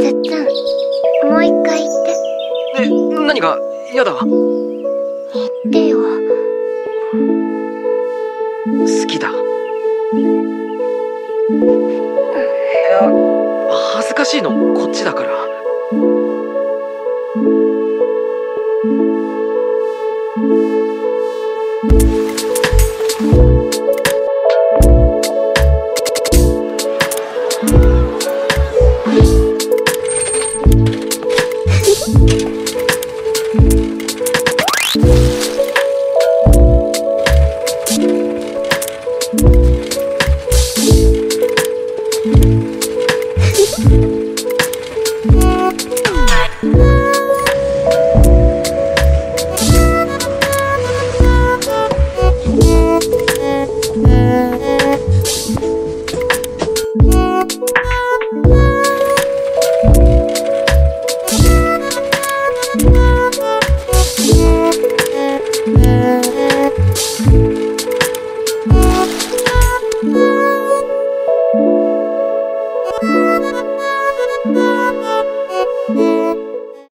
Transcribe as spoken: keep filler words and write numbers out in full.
ずっつん、もう一回言って。え、何が嫌だ？言ってよ。好きだ。いや、恥ずかしいのこっちだから。